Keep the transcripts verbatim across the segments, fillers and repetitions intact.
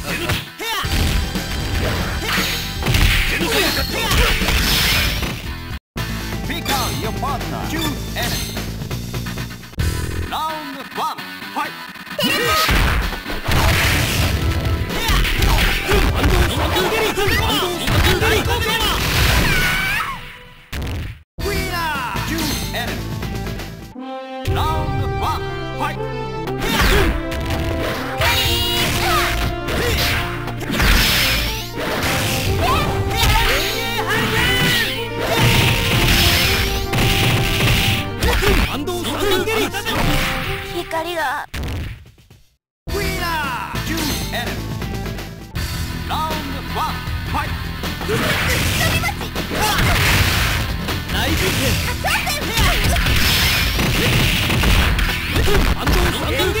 Pick out your partner. Choose enemy. Round one. Fight. Winner. Choose enemy. Round one. Fight. Winner! You and round one, fight! Round one, fight! Nice! Round one, fight! Nice One, fight! Round one,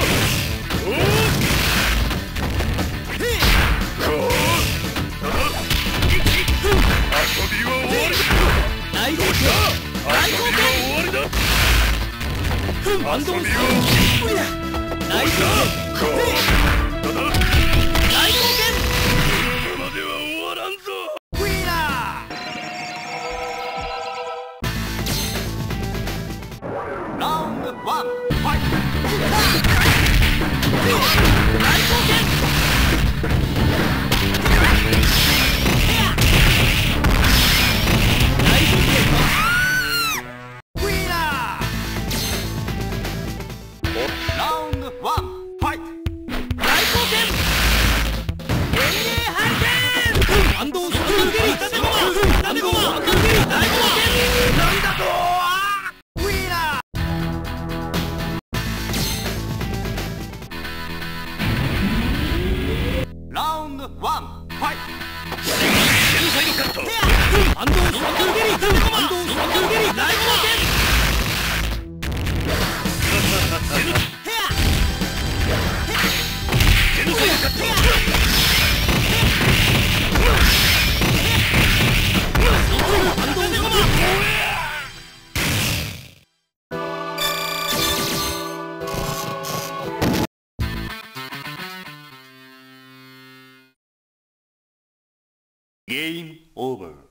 One, fight! Game over.